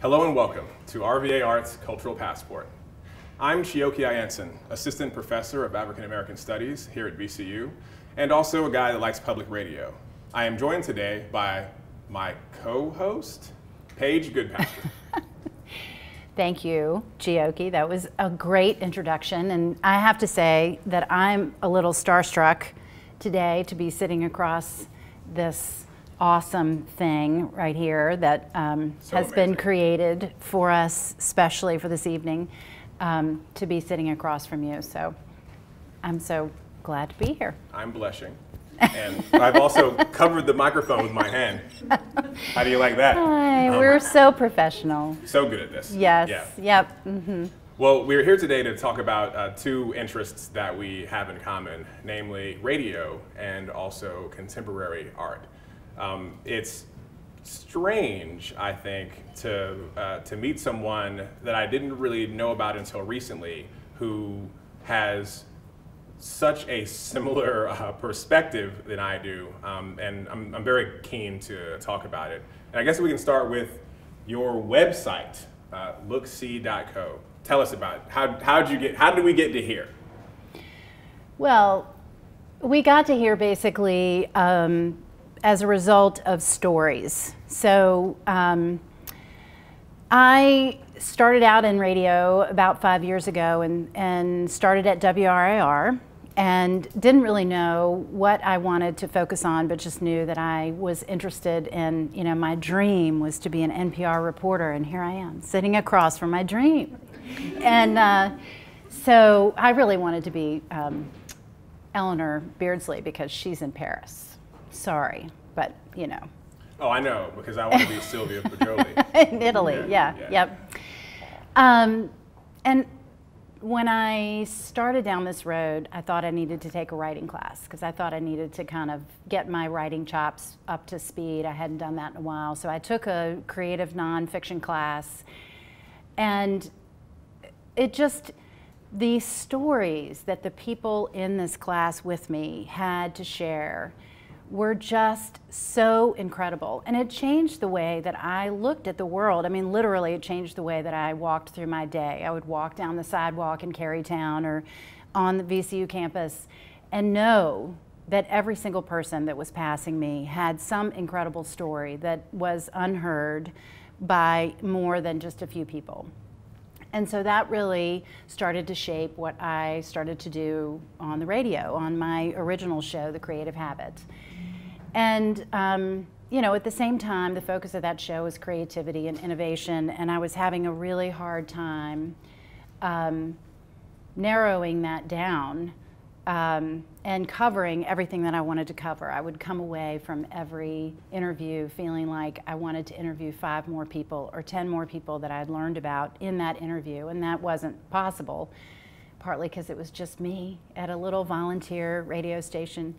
Hello and welcome to RVA Arts Cultural Passport. I'm Chioke Ianson, Assistant Professor of African American Studies here at VCU, and also a guy that likes public radio. I am joined today by my co-host, Paige Goodpasture. Thank you, Chioke. That was a great introduction, and I have to say that I'm a little starstruck today to be sitting across this awesome thing right here that has been created for us, especially for this evening, to be sitting across from you. So I'm so glad to be here. I'm blushing. And I've also covered the microphone with my hand. How do you like that? Hi, we're so professional. So good at this. Yes. Yeah. Yep. Mm-hmm. Well, we're here today to talk about two interests that we have in common, namely radio and also contemporary art. It's strange, I think, to meet someone that I didn't really know about until recently who has such a similar perspective than I do, and I'm very keen to talk about it. And I guess we can start with your website, looksee.co. Tell us about it. How did we get to here? Well, we got to here basically as a result of stories. So I started out in radio about 5 years ago and started at WRIR and didn't really know what I wanted to focus on, but just knew that I was interested in, you know, my dream was to be an NPR reporter, and here I am sitting across from my dream. And so I really wanted to be Eleanor Beardsley because she's in Paris. Sorry, but you know. Oh, I know, because I want to be Sylvia Pajoli. In Italy, yeah. Yep. And when I started down this road, I thought I needed to take a writing class because I thought I needed to kind of get my writing chops up to speed. I hadn't done that in a while. So I took a creative nonfiction class, and it just, the stories that the people in this class with me had to share were just so incredible. And it changed the way that I looked at the world. I mean, literally, it changed the way that I walked through my day. I would walk down the sidewalk in Carytown or on the VCU campus and know that every single person that was passing me had some incredible story that was unheard by more than just a few people. And so that really started to shape what I started to do on the radio, on my original show, The Creative Habit. And, you know, at the same time, the focus of that show was creativity and innovation, and I was having a really hard time narrowing that down and covering everything that I wanted to cover. I would come away from every interview feeling like I wanted to interview 5 more people or 10 more people that I had learned about in that interview, and that wasn't possible, partly because it was just me at a little volunteer radio station,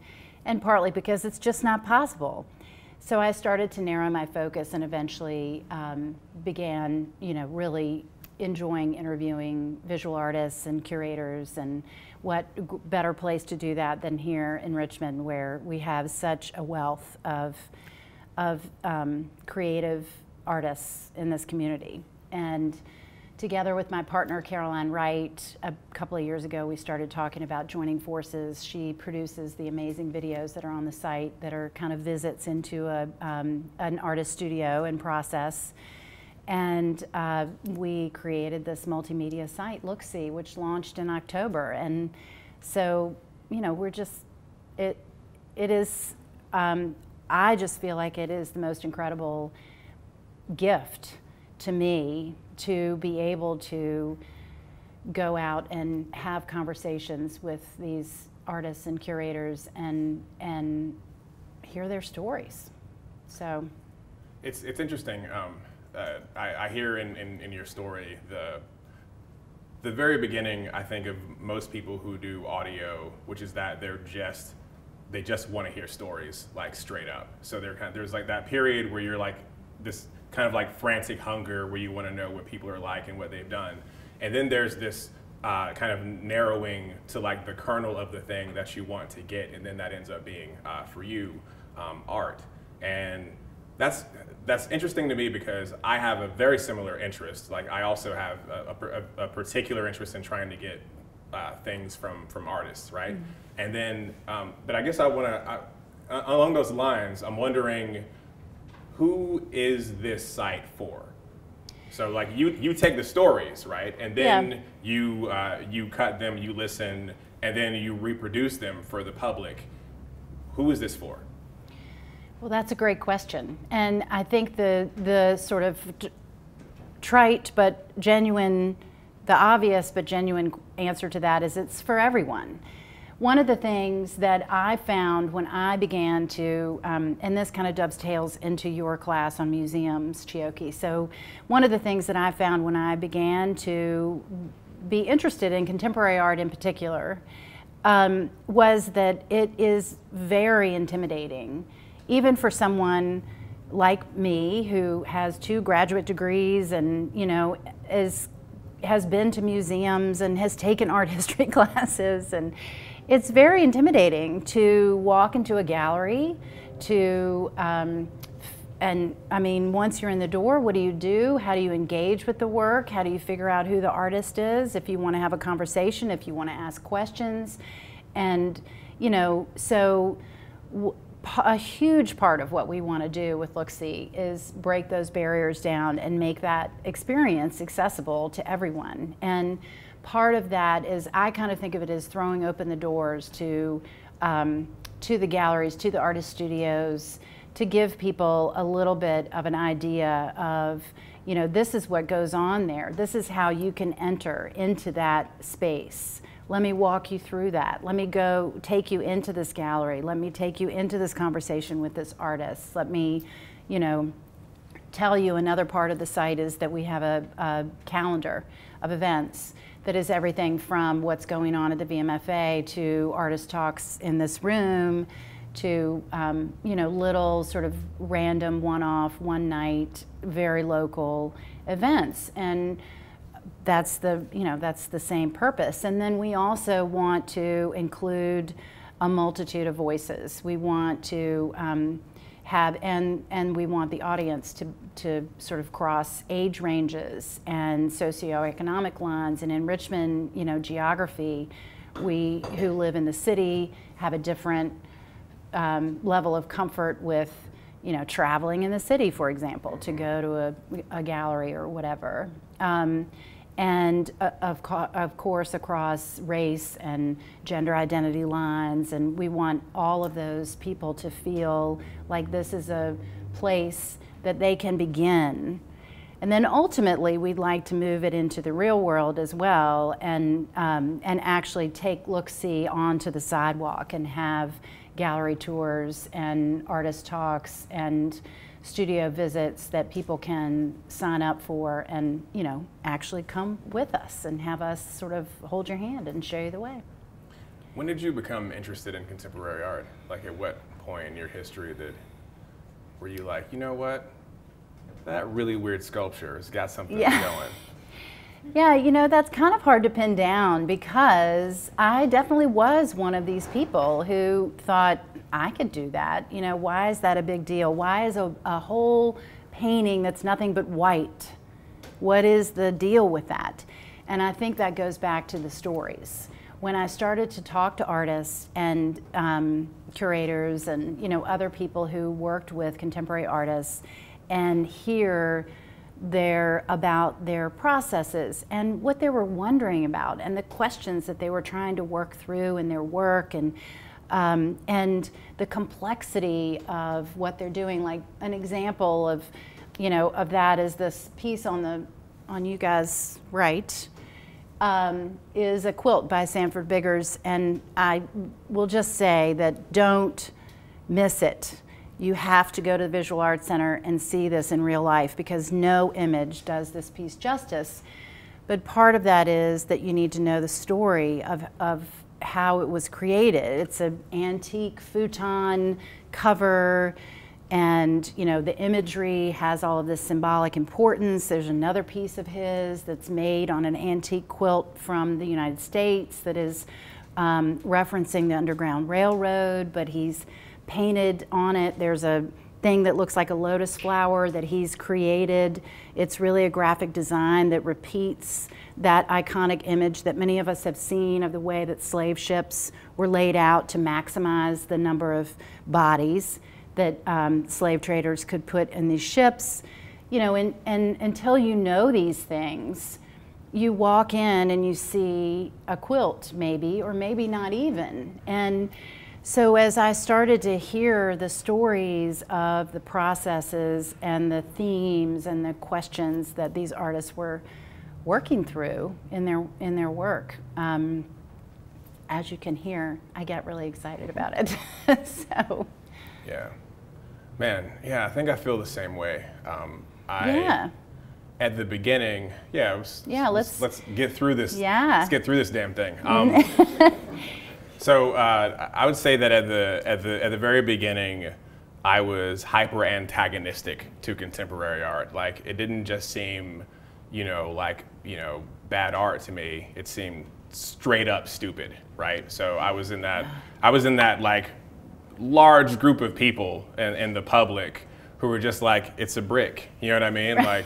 and partly because it's just not possible. So I started to narrow my focus and eventually began, you know, really enjoying interviewing visual artists and curators, and what better place to do that than here in Richmond, where we have such a wealth of creative artists in this community. And together with my partner, Caroline Wright, a couple of years ago, we started talking about joining forces. She produces the amazing videos that are on the site that are kind of visits into an artist studio and process. And we created this multimedia site, Looksee, which launched in October. And so, you know, we're just, I just feel like it is the most incredible gift to me to be able to go out and have conversations with these artists and curators and hear their stories. So. It's interesting. I hear in your story the very beginning, I think, of most people who do audio, which is that they just want to hear stories, like, straight up. So there's like that period where you're like this kind of like frantic hunger where you want to know what people are like and what they've done, and then there's this kind of narrowing to like the kernel of the thing that you want to get, and then that ends up being for you art. And that's interesting to me because I have a very similar interest. Like, I also have a particular interest in trying to get things from artists, right? Mm-hmm. And then, but I guess I want to, along those lines, I'm wondering, who is this site for? So, like, you take the stories, right? And then you cut them, you listen, and then you reproduce them for the public. Who is this for? Well, that's a great question. And I think the sort of trite but genuine, the obvious but genuine answer to that is it's for everyone. One of the things that I found when I began to, and this kind of dovetails into your class on museums, Chioke. So one of the things that I found when I began to be interested in contemporary art in particular was that it is very intimidating, even for someone like me who has 2 graduate degrees and, you know, has been to museums and has taken art history classes. And it's very intimidating to walk into a gallery, to, and I mean, once you're in the door, what do you do? How do you engage with the work? How do you figure out who the artist is? If you want to have a conversation, if you want to ask questions. And, you know, so a huge part of what we want to do with Looksee is break those barriers down and make that experience accessible to everyone. And part of that is, I kind of think of it as throwing open the doors to the galleries, to the artist studios, to give people a little bit of an idea of, you know, this is what goes on there. This is how you can enter into that space. Let me walk you through that. Let me go take you into this gallery. Let me take you into this conversation with this artist. Let me, you know, tell you another part of the site is that we have a calendar of events that is everything from what's going on at the BMFA to artist talks in this room to, you know, little sort of random one-off, one-night, very local events. And that's the, you know, that's the same purpose. And then we also want to include a multitude of voices. We want to have, and we want the audience to sort of cross age ranges and socioeconomic lines and enrichment, you know, geography. We who live in the city have a different level of comfort with, you know, traveling in the city, for example, to go to a gallery or whatever. And of course across race and gender identity lines, and we want all of those people to feel like this is a place that they can begin. And then ultimately we'd like to move it into the real world as well, and actually take Looksee onto the sidewalk and have gallery tours and artist talks and studio visits that people can sign up for and, you know, actually come with us and have us sort of hold your hand and show you the way. When did you become interested in contemporary art? Like, at what point in your history were you like, you know what, that really weird sculpture has got something going? Yeah, you know, that's kind of hard to pin down, because I definitely was one of these people who thought, I could do that. You know, why is that a big deal? Why is a whole painting that's nothing but white? What is the deal with that? And I think that goes back to the stories. When I started to talk to artists and curators and, you know, other people who worked with contemporary artists and hear about their processes and what they were wondering about and the questions that they were trying to work through in their work, and the complexity of what they're doing. Like, an example of, you know, of that is this piece on you guys' right, is a quilt by Sanford Biggers, and I will just say that don't miss it. You have to go to the Visual Arts Center and see this in real life, because no image does this piece justice. But part of that is that you need to know the story of how it was created. It's an antique futon cover, and, you know, the imagery has all of this symbolic importance. There's another piece of his that's made on an antique quilt from the United States that is referencing the Underground Railroad, but he's painted on it. There's a thing that looks like a lotus flower that he's created. It's really a graphic design that repeats that iconic image that many of us have seen of the way that slave ships were laid out to maximize the number of bodies that slave traders could put in these ships. You know, and until you know these things, you walk in and you see a quilt maybe, or maybe not even. And so as I started to hear the stories of the processes and the themes and the questions that these artists were working through in their work, as you can hear, I get really excited about it. So. Yeah. Man, yeah, I think I feel the same way. At the beginning, yeah, it was, yeah, let's get through this. Yeah. Let's get through this damn thing. So I would say that at the very beginning, I was hyper antagonistic to contemporary art. Like, it didn't just seem, bad art to me. It seemed straight up stupid, right? So I was in that like large group of people and the public who were just like, it's a brick. You know what I mean? Right. Like,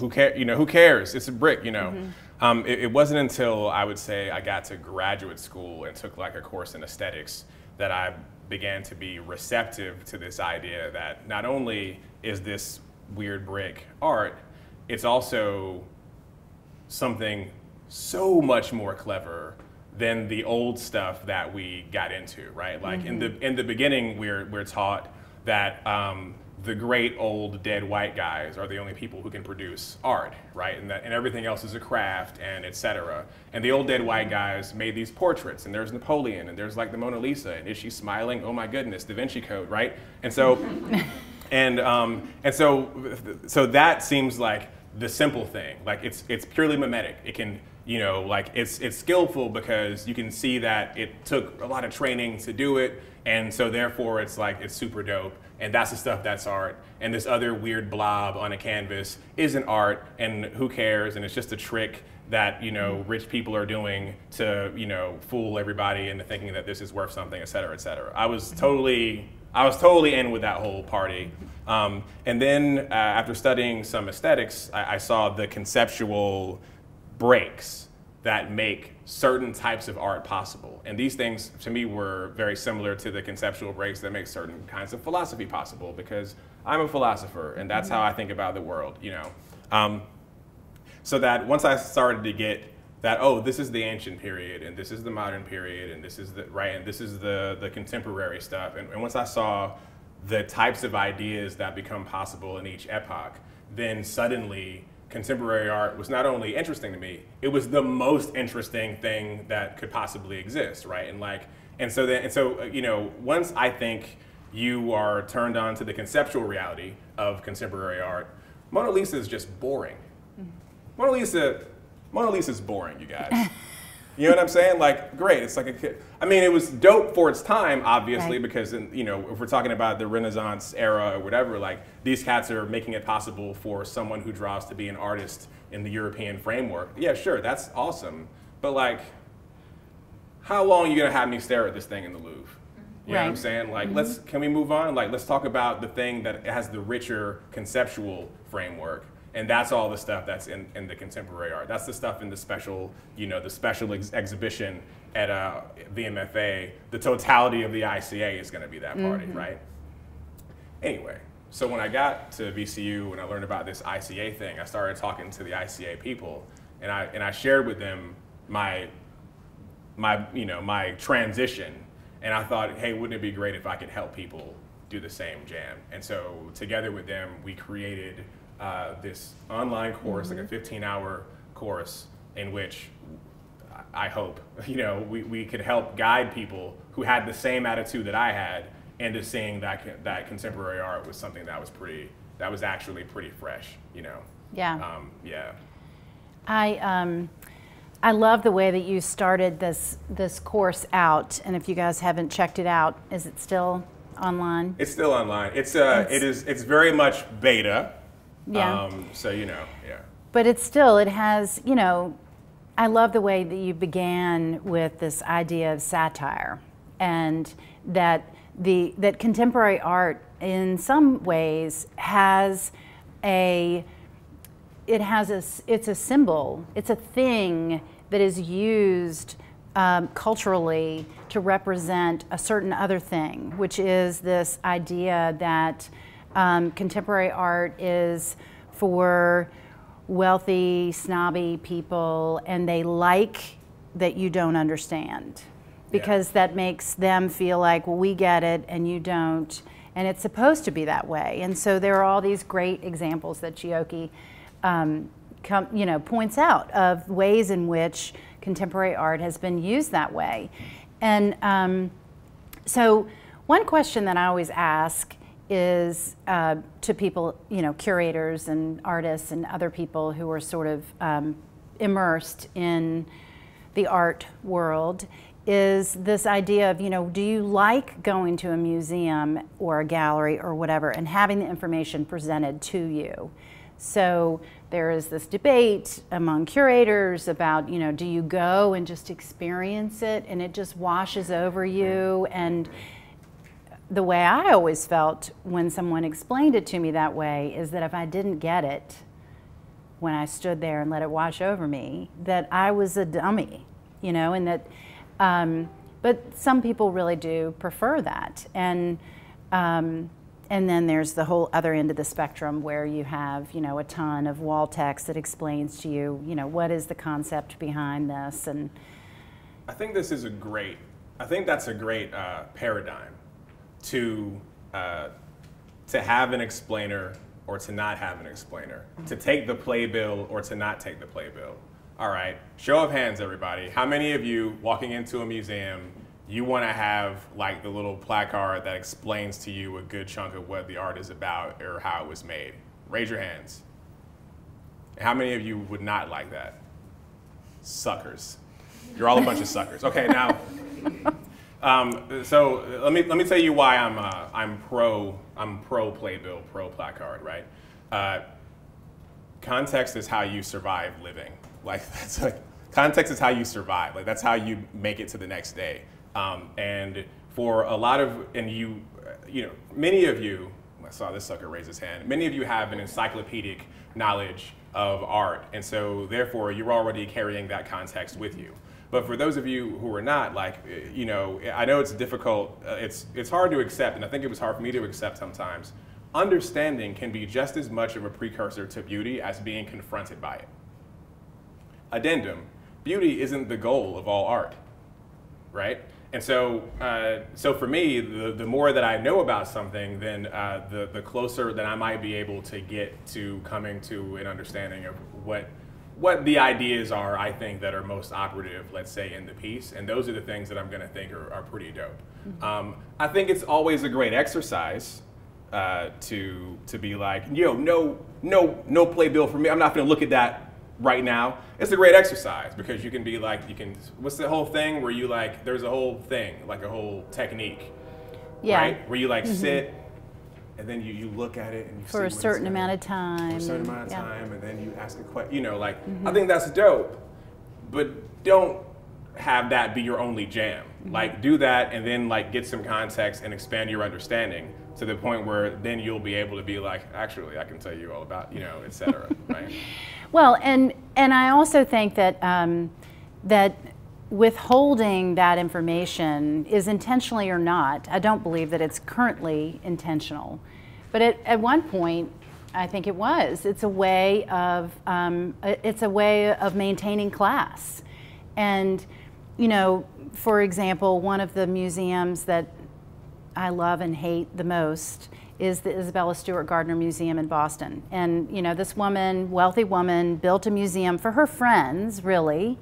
who cares? You know, who cares? It's a brick. You know. Mm-hmm. It wasn't until I would say I got to graduate school and took like a course in aesthetics that I began to be receptive to this idea that not only is this weird brick art, it's also something so much more clever than the old stuff that we got into, right? Like, mm-hmm. in the beginning, we're taught that the great old dead white guys are the only people who can produce art, right? And everything else is a craft and etc. And the old dead white guys made these portraits, and there's Napoleon, and there's like the Mona Lisa, and is she smiling? Oh my goodness, Da Vinci Code, right? And so, so that seems like the simple thing. Like, it's purely mimetic. It can, it's skillful because you can see that it took a lot of training to do it, and so therefore it's super dope. And that's the stuff that's art, and this other weird blob on a canvas isn't art, and who cares, and it's just a trick that, rich people are doing to, fool everybody into thinking that this is worth something, et cetera, et cetera. I was totally in with that whole party. And then after studying some aesthetics, I saw the conceptual breaks that make certain types of art possible. And these things, to me, were very similar to the conceptual breaks that make certain kinds of philosophy possible, because I'm a philosopher, and that's how I think about the world, So that once I started to get that, oh, this is the ancient period, and this is the modern period, and this is the, right, and this is the contemporary stuff, and once I saw the types of ideas that become possible in each epoch, then suddenly, contemporary art was not only interesting to me, it was the most interesting thing that could possibly exist, right? And so once I think you are turned on to the conceptual reality of contemporary art, Mona Lisa is just boring. Mm-hmm. Mona Lisa's boring, you guys. You know what I'm saying? Like, great, it's like a kid. I mean, it was dope for its time, obviously, right, because, if we're talking about the Renaissance era or whatever, like, these cats are making it possible for someone who draws to be an artist in the European framework. Yeah, sure, that's awesome. But, like, how long are you going to have me stare at this thing in the Louvre? You know what I'm saying? Like, mm-hmm. Can we move on? Like, let's talk about the thing that has the richer conceptual framework. And that's all the stuff that's in the contemporary art. That's the stuff in the special, exhibition at VMFA. The totality of the ICA is going to be that party, mm-hmm. right? Anyway, so when I got to VCU and I learned about this ICA thing, I started talking to the ICA people, and I shared with them my transition, and I thought, hey, wouldn't it be great if I could help people do the same jam? And so together with them, we created this online course, mm-hmm. like a 15-hour course, in which I hope we could help guide people who had the same attitude that I had into seeing that contemporary art was something that was actually pretty fresh. I love the way that you started this course out, and if you guys haven't checked it out, is it still online? It's still online. It's very much beta. Yeah. But it has I love the way that you began with this idea of satire, and that contemporary art in some ways has a, it's a symbol, it's a thing that is used culturally to represent a certain other thing, which is this idea that contemporary art is for wealthy, snobby people, and they like that you don't understand, because that makes them feel like, well, we get it and you don't, and it's supposed to be that way. And so there are all these great examples that Chioke points out of ways in which contemporary art has been used that way. And so one question that I always ask is to people, curators and artists and other people who are sort of immersed in the art world, is this idea of, do you like going to a museum or a gallery or whatever and having the information presented to you? So there is this debate among curators about, do you go and just experience it and it just washes over you? And the way I always felt when someone explained it to me that way is that if I didn't get it when I stood there and let it wash over me, that I was a dummy, and that, but some people really do prefer that. And then there's the whole other end of the spectrum where you have, a ton of wall text that explains to you, what is the concept behind this. And I think this is a great, that's a great paradigm to have an explainer or to not have an explainer, to take the playbill or to not take the playbill. All right, show of hands, everybody. How many of you walking into a museum, you want to have like the little placard that explains to you a good chunk of what the art is about or how it was made? Raise your hands. How many of you would not like that? Suckers. You're all a bunch of suckers. Okay, now, so let me tell you why I'm pro playbill, pro placard, right? Context is how you survive living. Context is how you survive. That's how you make it to the next day. And for a lot of, many of you, I saw this sucker raise his hand, many of you have an encyclopedic knowledge of art, and so therefore you're already carrying that context with you. But for those of you who are not, I know it's difficult, it's hard to accept, and I think it was hard for me to accept sometimes, understanding can be just as much of a precursor to beauty as being confronted by it. Addendum, beauty isn't the goal of all art. Right? And so, so for me, the more that I know about something, then the closer that I might be able to get to coming to an understanding of what the ideas are, I think, that are most operative, let's say, in the piece. And those are the things that I'm going to think are pretty dope. Mm-hmm. I think it's always a great exercise to be like, no playbill for me. I'm not going to look at that right now. It's a great exercise because you can be like, what's the whole thing where you like, there's a whole thing, like a whole technique, right? Where you like sit and then you look at it and you for a certain amount of time. For a certain amount of time, and then you ask a question, I think that's dope, but don't have that be your only jam. Like do that and then like get some context and expand your understanding to the point where then you'll be able to be like, actually, I can tell you all about, et cetera, right? Well, and I also think that, that withholding that information is intentionally or not. I don't believe that it's currently intentional. But at one point, I think it was. It's a way of, maintaining class. And, for example, one of the museums that I love and hate the most is the Isabella Stewart Gardner Museum in Boston. And this woman, wealthy woman, built a museum for her friends, really,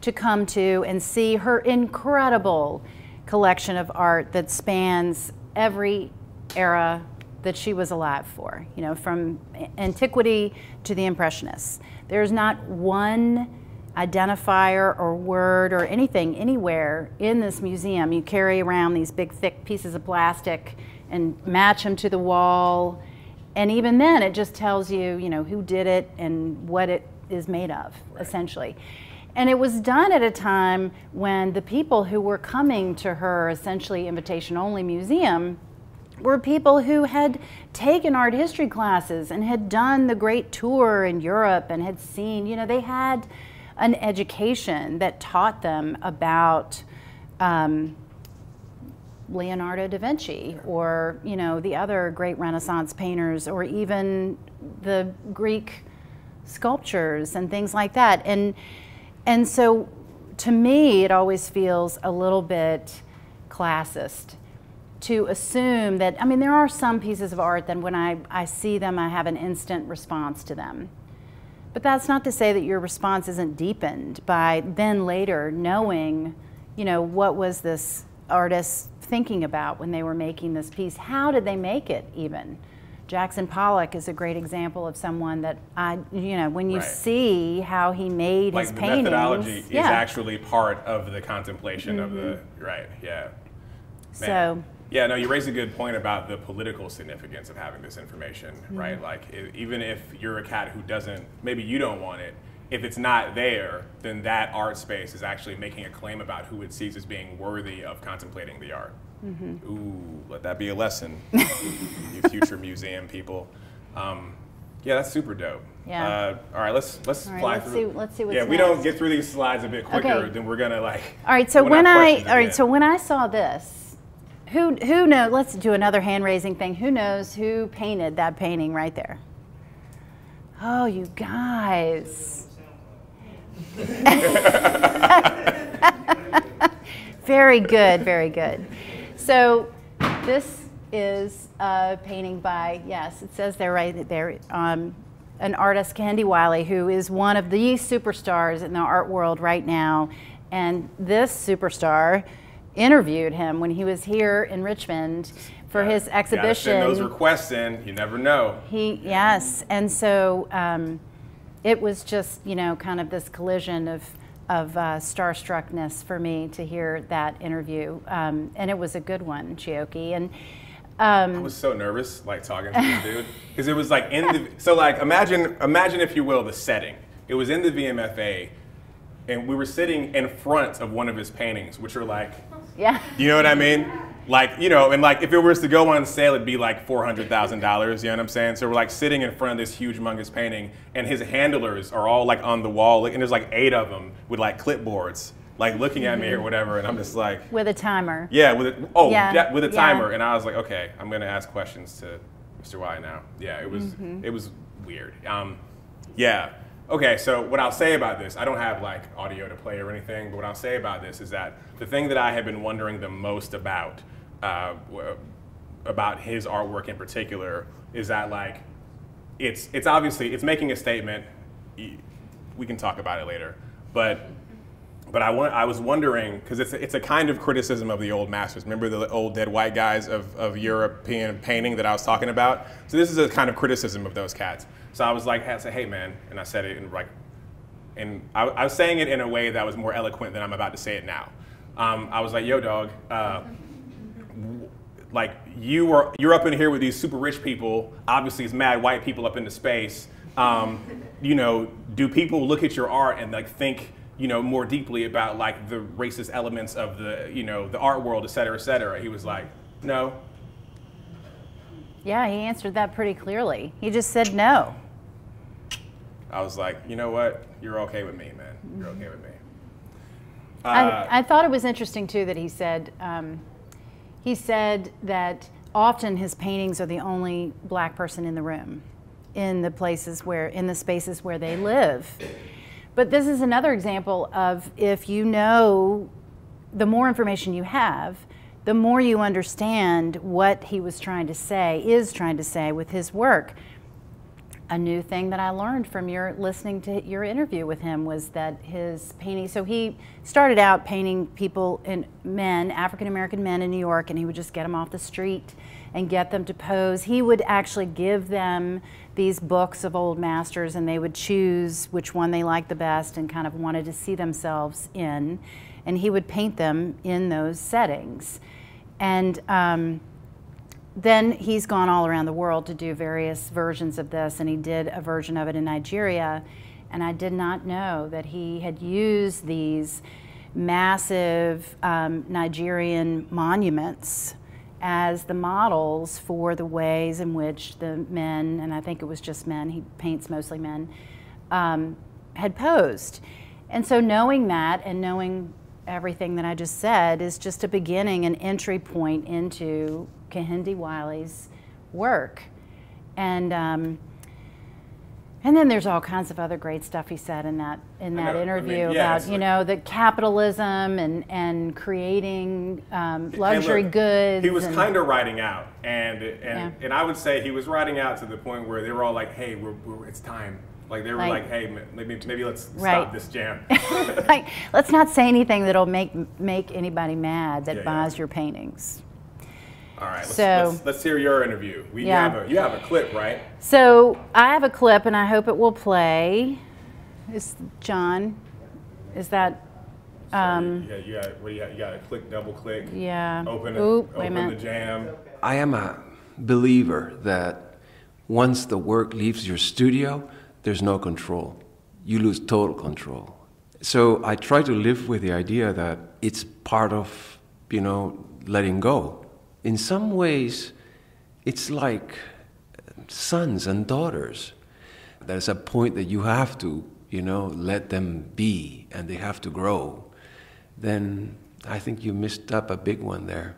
to come to and see her incredible collection of art that spans every era that she was alive for, from antiquity to the Impressionists. There's not one identifier or word or anything anywhere in this museum. You carry around these big thick pieces of plastic and match them to the wall, and even then it just tells you, who did it and what it is made of, essentially. And it was done at a time when the people who were coming to her essentially invitation-only museum were people who had taken art history classes and had done the great tour in Europe and had seen, you know, they had an education that taught them about Leonardo da Vinci or, you know, the other great Renaissance painters or even the Greek sculptures and things like that. And so to me, it always feels a little bit classist to assume that, I mean, there are some pieces of art that when I see them, I have an instant response to them. But that's not to say that your response isn't deepened by then later knowing, you know, what was this artist thinking about when they were making this piece? How did they make it even? Jackson Pollock is a great example of someone that I, you know, when you see how he made his paintings. The methodology is actually part of the contemplation of the, So. Yeah, no, you raise a good point about the political significance of having this information, right? Like, even if you're a cat who doesn't, maybe you don't want it, if it's not there, then that art space is actually making a claim about who it sees as being worthy of contemplating the art. Ooh, let that be a lesson, you future museum people. Yeah, that's super dope. Yeah. All right, let's fly through. Let's see what's next. We don't get through these slides a bit quicker, then we're gonna like. All right, so when I saw this, who knows? Let's do another hand raising thing. Who knows who painted that painting right there? Oh, you guys. Very good, very good. So this is a painting by, yes, it says there right there, an artist, Candy Wiley, who is one of the superstars in the art world right now. And this superstar interviewed him when he was here in Richmond for his exhibition. Gotta send those requests in, you never know. Yes, and so it was just, you know, kind of this collision of starstruckness for me to hear that interview, and it was a good one, Chioke. And I was so nervous, like talking to this dude, because it was like in the imagine if you will the setting. It was in the VMFA, and we were sitting in front of one of his paintings, which are like, you know what I mean? Like, you know, and like if it was to go on sale, it'd be like $400,000, you know what I'm saying? So we're like sitting in front of this huge, humongous painting, and his handlers are all like on the wall, and there's like 8 of them with like clipboards, like looking at me or whatever, and I'm just like. With a timer. Yeah, with a, with a timer, and I was like, okay, I'm gonna ask questions to Mr. Y now. Yeah, it was, it was weird. Okay, so what I'll say about this, I don't have like audio to play or anything, but what I'll say about this is that the thing that I have been wondering the most about his artwork in particular is that like it's obviously it's making a statement. We can talk about it later, but I was wondering because it's a kind of criticism of the old masters. Remember the old dead white guys of European painting that I was talking about? So this is a kind of criticism of those cats. So I was like, I said, hey man, and I said it in like, and I was saying it in a way that was more eloquent than I'm about to say it now. I was like, yo dog. Like you're up in here with these super rich people, obviously it's mad white people up into space. You know, do people look at your art and like think, you know, more deeply about like the racist elements of the, you know, the art world, et cetera, et cetera? He was like, no. Yeah, he answered that pretty clearly. He just said no. I was like, you know what? You're okay with me, man. You're okay with me. I thought it was interesting too that he said, he said that often his paintings are the only black person in the room, in the places where, in the spaces where they live. But this is another example of if you know, the more information you have, the more you understand what he was trying to say, is trying to say with his work. A new thing that I learned from your listening to your interview with him was that his painting, so he started out painting people and men, African-American men in New York, and he would just get them off the street and get them to pose. He would actually give them these books of old masters and they would choose which one they liked the best and kind of wanted to see themselves in. And he would paint them in those settings. And then he's gone all around the world to do various versions of this, and he did a version of it in Nigeria. And I did not know that he had used these massive Nigerian monuments as the models for the ways in which the men, and I think it was just men, he paints mostly men, had posed. And so knowing that and knowing everything that I just said is just a beginning, an entry point into Kehinde Wiley's work. And then there's all kinds of other great stuff he said in that interview, I mean, yeah, about, you know, the capitalism and creating luxury goods. He was kind of writing out, and I would say he was writing out to the point where they were all like, "Hey, it's time." Like they were like "Hey, maybe let's stop this jam." Like, let's not say anything that'll make anybody mad that buys your paintings. All right, let's hear your interview. You have a clip, right? So I have a clip, and I hope it will play. You got to click, double click. Yeah. Open the jam. I am a believer that once the work leaves your studio, there's no control. You lose total control. So I try to live with the idea that it's part of, you know, letting go. In some ways, it's like sons and daughters. There's a point that you have to, you know, let them be, and they have to grow. Then I think you missed up a big one there.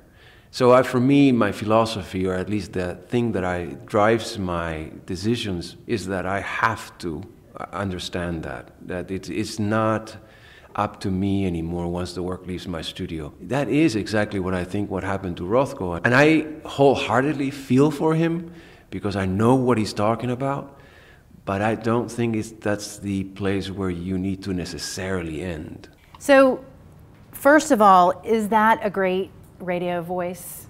So for me, my philosophy, or at least the thing that drives my decisions, is that I have to understand that it's not up to me anymore once the work leaves my studio. That is exactly what I think what happened to Rothko. And I wholeheartedly feel for him because I know what he's talking about, but I don't think that's the place where you need to necessarily end. So, first of all, is that a great radio voice?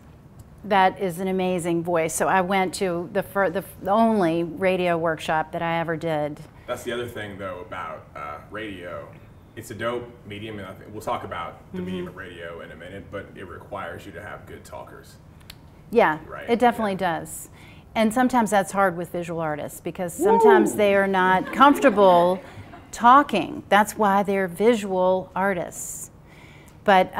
That is an amazing voice. So I went to the only radio workshop that I ever did. That's the other thing, though, about radio. It's a dope medium, and I think we'll talk about the medium of radio in a minute, but it requires you to have good talkers. Yeah, right? It definitely does. And sometimes that's hard with visual artists because sometimes they are not comfortable talking. That's why they're visual artists. But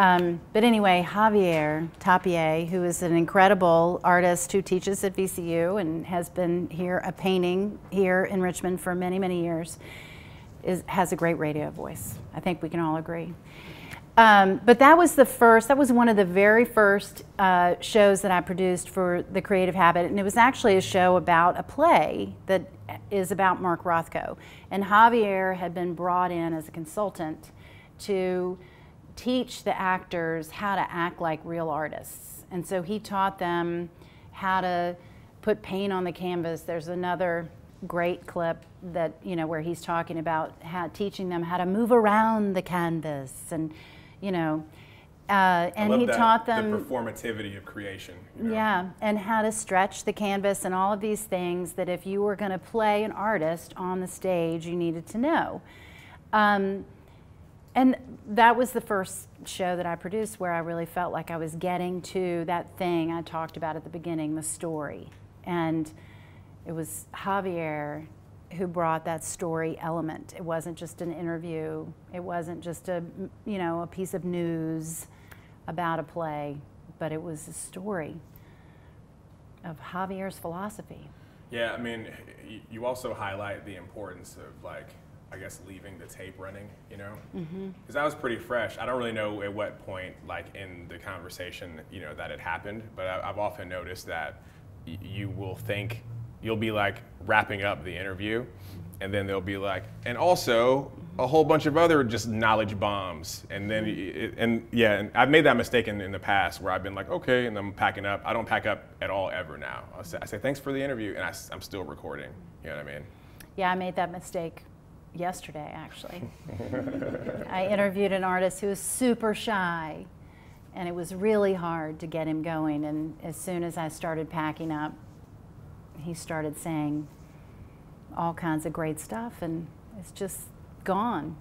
anyway, Javier Tapie, who is an incredible artist who teaches at VCU and has been here painting here in Richmond for many, many years, has a great radio voice. I think we can all agree. But that was one of the very first shows that I produced for The Creative Habit, and it was actually a show about a play that is about Mark Rothko. And Javier had been brought in as a consultant to teach the actors how to act like real artists. And so he taught them how to put paint on the canvas. There's another great clip that, you know, where he's talking about teaching them how to move around the canvas, and, you know, and he taught them the performativity of creation, you know? Yeah, and how to stretch the canvas and all of these things that if you were going to play an artist on the stage, you needed to know. And that was the first show that I produced where I really felt like I was getting to that thing I talked about at the beginning, the story. And it was Javier who brought that story element. It wasn't just an interview. It wasn't just a, you know, a piece of news about a play, but it was a story of Javier's philosophy. Yeah, I mean, you also highlight the importance of, like, I guess, leaving the tape running, you know? Because I was pretty fresh. I don't really know at what point, like, in the conversation, you know, that it happened, but I've often noticed that you will think, you'll be like wrapping up the interview, and then they'll be like, and also a whole bunch of other just knowledge bombs. And then, and I've made that mistake in the past where I've been like, okay, and I'm packing up. I don't pack up at all ever now. I say thanks for the interview, and I'm still recording. You know what I mean? Yeah, I made that mistake yesterday, actually. I interviewed an artist who was super shy, and it was really hard to get him going. And as soon as I started packing up, he started saying all kinds of great stuff, and it's just gone.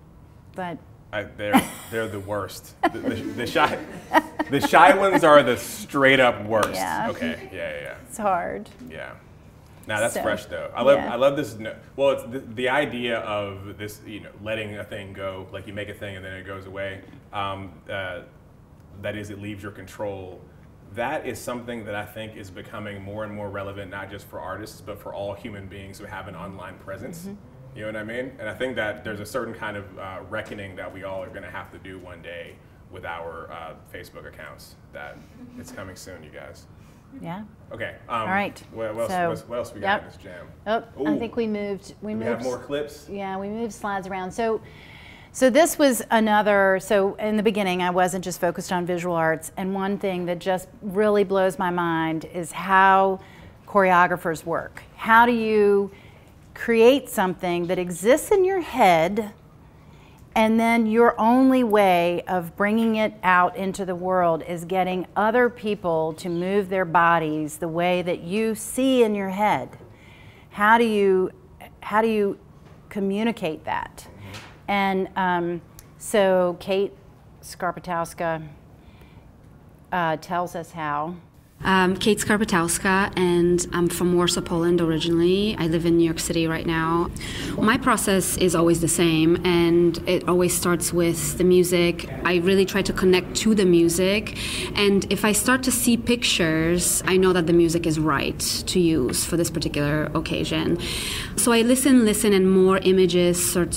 But they're the worst. The shy ones are the straight up worst. Yeah. Okay. Yeah. It's hard. Yeah. Now that's fresh though. I love this. Well, it's the idea of this, you know, letting a thing go. Like you make a thing and then it goes away. That is, it leaves your control. that is something that I think is becoming more and more relevant, not just for artists, but for all human beings who have an online presence. Mm-hmm. You know what I mean? And I think that there's a certain kind of reckoning that we all are going to have to do one day with our Facebook accounts. That it's coming soon, you guys. Yeah. Okay. All right. What else we got in this jam? Oh, I think we moved. We have more clips. Yeah, we moved slides around. So this was another. So in the beginning, I wasn't just focused on visual arts. And one thing that just really blows my mind is how choreographers work. How do you create something that exists in your head, and then your only way of bringing it out into the world is getting other people to move their bodies the way that you see in your head? How do you communicate that? And so Kate Skarpetowska tells us how. Kate Skarpetowska, and I'm from Warsaw, Poland originally. I live in New York City right now. My process is always the same, and it always starts with the music. I really try to connect to the music, and if I start to see pictures, I know that the music is right to use for this particular occasion. So I listen, and more images sort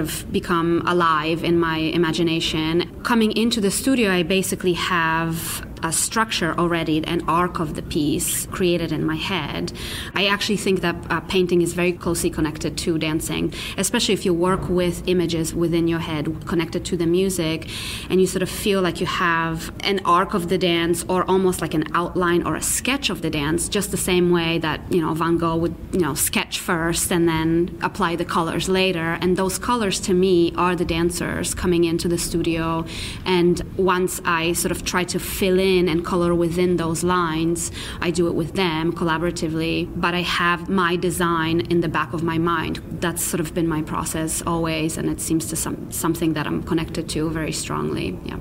of become alive in my imagination. Coming into the studio, I basically have a structure already, an arc of the piece created in my head. I actually think that painting is very closely connected to dancing, especially if you work with images within your head connected to the music, and you sort of feel like you have an arc of the dance, or almost like an outline or a sketch of the dance, just the same way that, you know, Van Gogh would, you know, sketch first and then apply the colors later. And those colors to me are the dancers coming into the studio, and once I sort of try to fill in and color within those lines, I do it with them collaboratively, but I have my design in the back of my mind. That's sort of been my process always, and it seems to something that I'm connected to very strongly. Yeah.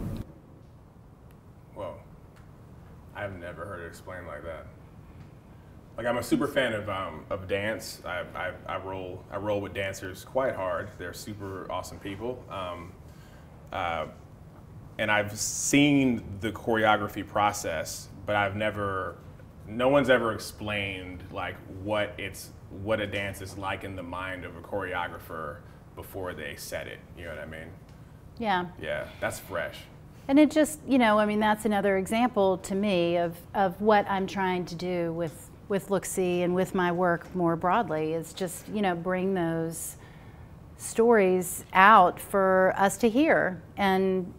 Whoa. I've never heard it explained like that. Like, I'm a super fan of dance. I roll with dancers quite hard. They're super awesome people. And I've seen the choreography process, but I've never, no one's ever explained like what a dance is like in the mind of a choreographer before they set it, you know what I mean? Yeah. Yeah, that's fresh. And it just, you know, I mean, that's another example to me of what I'm trying to do with Look-See and with my work more broadly, is just, you know, bring those stories out for us to hear, and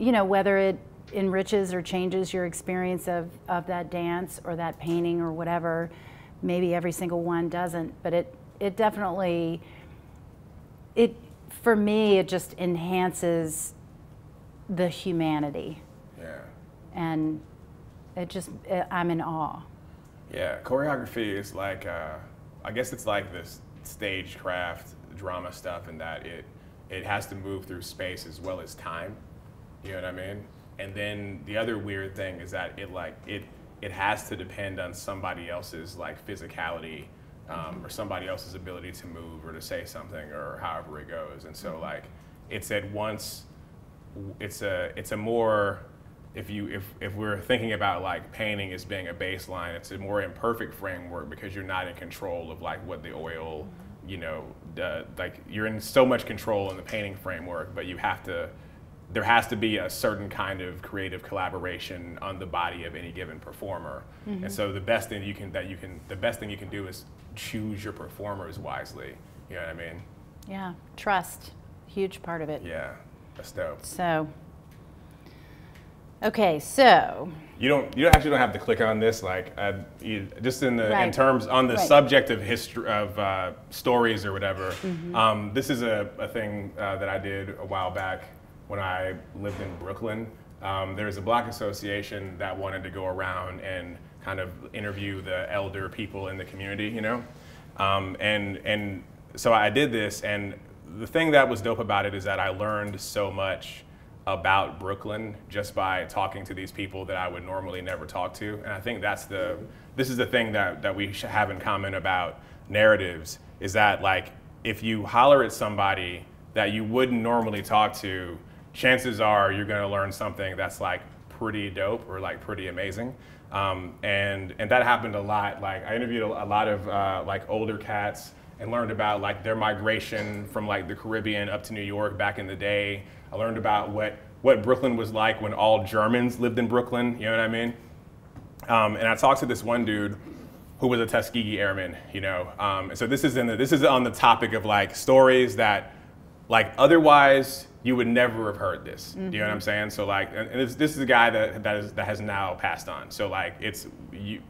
you know, whether it enriches or changes your experience of that dance or that painting or whatever. Maybe every single one doesn't, but it definitely, for me, it just enhances the humanity. Yeah. And it just, I'm in awe. Yeah, choreography is like, I guess it's like this stagecraft drama stuff, in that it has to move through space as well as time. You know what I mean? And then the other weird thing is that it has to depend on somebody else's like physicality, or somebody else's ability to move or to say something or however it goes. And so like it's at once, it's a more, if we're thinking about like painting as being a baseline, it's a more imperfect framework, because you're not in control of like what the oil, you know, like you're in so much control in the painting framework, but you have to. There has to be a certain kind of creative collaboration on the body of any given performer, mm-hmm. And so the best thing you can do is choose your performers wisely. You know what I mean? Yeah, trust, huge part of it. Yeah, that's dope. So, okay, so you actually don't have to click on this. Like, just in the in terms on the subject of history of stories or whatever. Mm-hmm. This is a thing that I did a while back. When I lived in Brooklyn, there was a Black association that wanted to go around and kind of interview the elder people in the community, you know? And so I did this, and the thing that was dope about it is that I learned so much about Brooklyn just by talking to these people that I would normally never talk to. And I think that's this is the thing that we have in common about narratives, is that like, if you holler at somebody that you wouldn't normally talk to, chances are you're going to learn something that's like pretty dope or like pretty amazing. And that happened a lot. Like I interviewed a lot of like older cats and learned about like their migration from like the Caribbean up to New York back in the day. I learned about what Brooklyn was like when all Germans lived in Brooklyn, you know what I mean? And I talked to this one dude who was a Tuskegee Airman, you know? And so this is on the topic of like stories that like otherwise you would never have heard this. Mm-hmm. You know what I'm saying? So like, and this is a guy that has now passed on. So like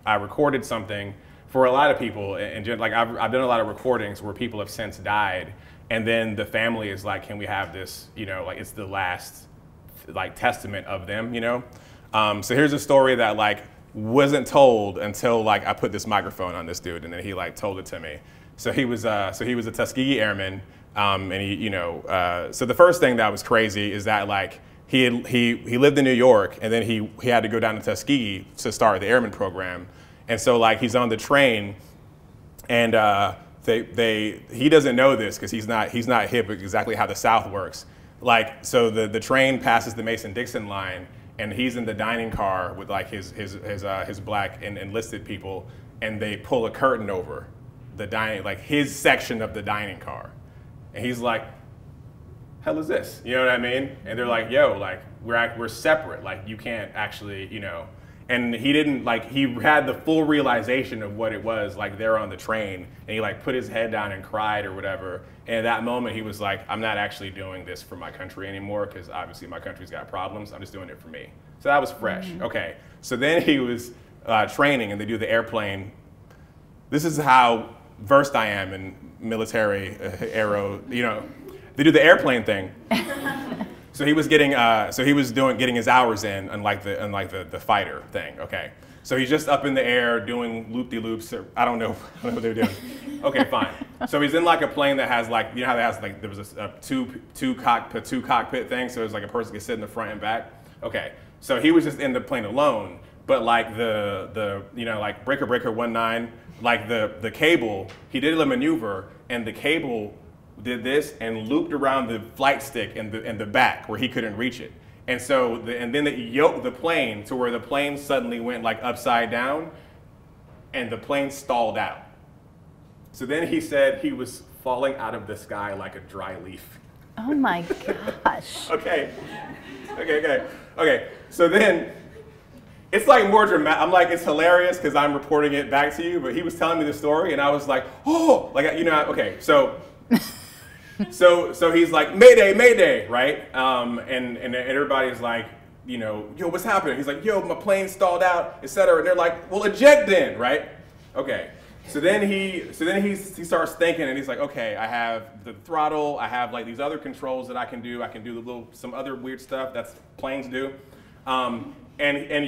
I recorded something for a lot of people, and like I've done a lot of recordings where people have since died, and then the family is like, can we have this, you know, like it's the last like testament of them, you know? So here's a story that like wasn't told until like I put this microphone on this dude, and then he like told it to me. So he was a Tuskegee Airman, and he, you know, so the first thing that was crazy is that like he lived in New York, and then he had to go down to Tuskegee to start the Airman program. And so like he's on the train, and he doesn't know this because he's not hip exactly how the South works. Like so the train passes the Mason-Dixon line, and he's in the dining car with like his black and enlisted people, and they pull a curtain over the dining, like his section of the dining car, and he's like, "Hell is this?" You know what I mean? And they're like, "Yo, like we're separate. Like you can't actually, you know." And he didn't, like, he had the full realization of what it was, like, they're on the train, and he, like, put his head down and cried or whatever. And at that moment, he was like, I'm not actually doing this for my country anymore, because obviously my country's got problems. I'm just doing it for me. So that was fresh. Mm-hmm. Okay. So then he was training, and they do the airplane. This is how versed I am in military aero, you know. They do the airplane thing. So he was getting, getting his hours in, unlike the fighter thing. Okay, so he's just up in the air doing loop-de-loops. Or, I don't know what they're doing. Okay, fine. So he's in like a plane that has like, you know how they has like there was a two cockpit thing. So it was like a person could sit in the front and back. Okay, so he was just in the plane alone. But like the you know like breaker 19, like the cable, he did a maneuver and the cable did this and looped around the flight stick in the back where he couldn't reach it, and so then it yoked the plane to where the plane suddenly went like upside down, and the plane stalled out. So then he said he was falling out of the sky like a dry leaf. Oh my gosh. Okay. So then it's like more dramatic. I'm like, it's hilarious because I'm reporting it back to you, but he was telling me the story, and I was like, oh, like you know, okay, so. So he's like, Mayday, right? And everybody's like, you know, yo, what's happening? He's like, yo, my plane stalled out, etc. And they're like, well, eject then, right? Okay. So then he starts thinking, and he's like, okay, I have the throttle, I have like these other controls that I can do some other weird stuff that's planes do, and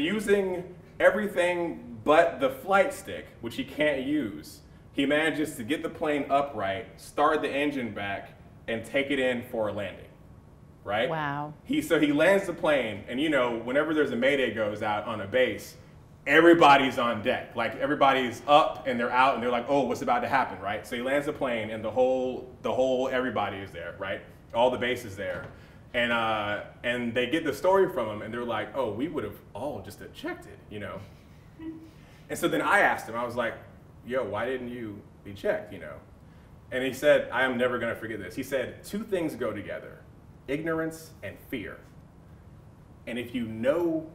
using everything but the flight stick, which he can't use. He manages to get the plane upright, start the engine back, and take it in for a landing, right? Wow. So he lands the plane, and you know, whenever there's a Mayday goes out on a base, everybody's on deck. Like, everybody's up, and they're out, and they're like, oh, what's about to happen, right? So he lands the plane, and the whole everybody is there, right? All the base is there. And they get the story from him, and they're like, oh, we would have all just ejected, you know? And so then I asked him, I was like, yo, why didn't you eject, you know? And he said, I am never going to forget this. He said, two things go together, ignorance and fear. And if you know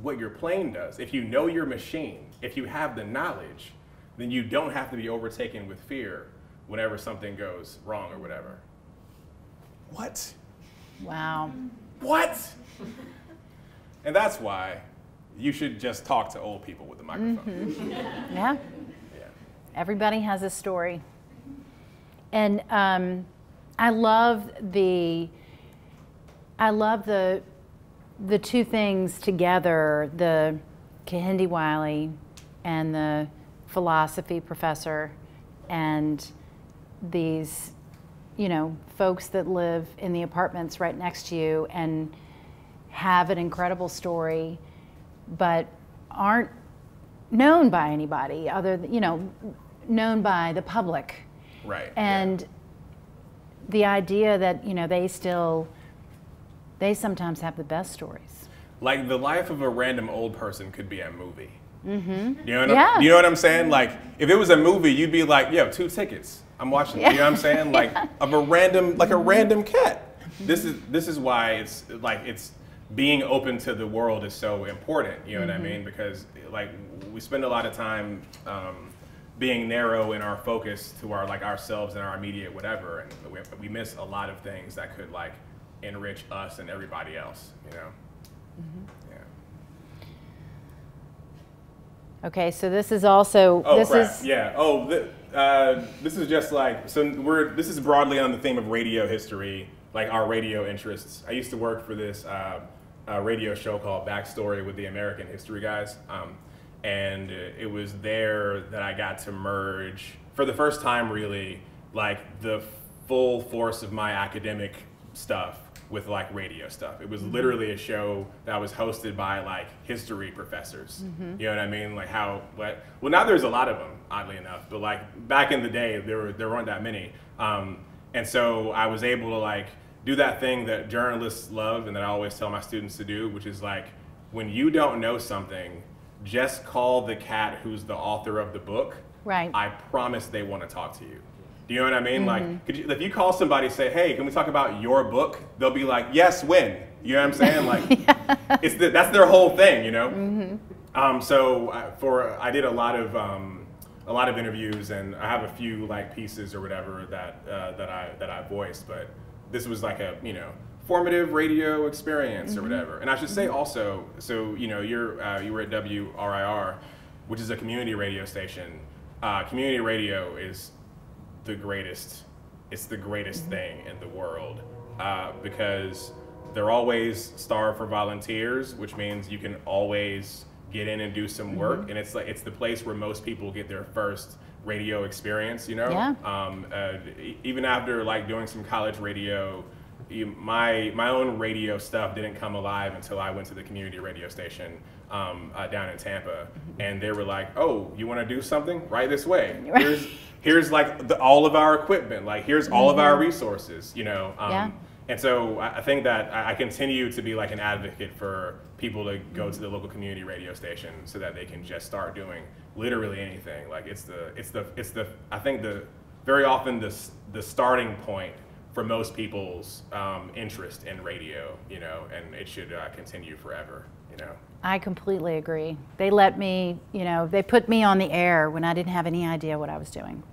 what your plane does, if you know your machine, if you have the knowledge, then you don't have to be overtaken with fear whenever something goes wrong or whatever. What? Wow. What? And that's why you should just talk to old people with a microphone. Mm-hmm. Yeah. Everybody has a story. And I love the two things together, the Kehinde Wiley and the philosophy professor and these, you know, folks that live in the apartments right next to you and have an incredible story but aren't known by anybody other than, you know, known by the public. Right. And yeah, the idea that, you know, they sometimes have the best stories. Like, the life of a random old person could be a movie. Mm-hmm. You know what I'm saying? Like, if it was a movie, you'd be like, yo, 2 tickets. I'm watching it. You know what I'm saying? Like, of a random, like a random cat. This is why it's, like, it's being open to the world is so important. You know what I mean? Because, like, we spend a lot of time being narrow in our focus to our, like, ourselves and our immediate whatever. And we miss a lot of things that could, like, enrich us and everybody else, you know? Okay, so this is also, this is just like, so this is broadly on the theme of radio history, like our radio interests. I used to work for this radio show called Backstory with the American history guys. And it was there that I got to merge, for the first time really, like the full force of my academic stuff with like radio stuff. It was literally a show that was hosted by like history professors. You know what I mean? Like well now there's a lot of them, oddly enough, but like back in the day there weren't that many. And so I was able to like do that thing that journalists love and that I always tell my students to do, which is like, when you don't know something, just call the cat who's the author of the book. Right. I promise they want to talk to you. You know what I mean? Like, if you call somebody and say, hey, can we talk about your book? They'll be like, yes, when? You know what I'm saying? Like, that's their whole thing, you know? So I did a lot of interviews, and I have a few like pieces or whatever that that I voiced, but this was like a, you know, formative radio experience or whatever. And I should say also, so you know, you were at WRIR, which is a community radio station. Community radio is the greatest, it's the greatest thing in the world because they're always starved for volunteers, which means you can always get in and do some work. And it's like, it's the place where most people get their first radio experience, you know? Even after like doing some college radio, my own radio stuff didn't come alive until I went to the community radio station down in Tampa, and they were like, oh, you want to do something? Right this way. Here's like all of our equipment, like here's all of our resources, you know? And so I think that I continue to be like an advocate for people to go to the local community radio station so that they can just start doing literally anything. Like it's the I think very often the starting point for most people's interest in radio, you know, and it should continue forever, you know. I completely agree. They let me, you know, they put me on the air when I didn't have any idea what I was doing.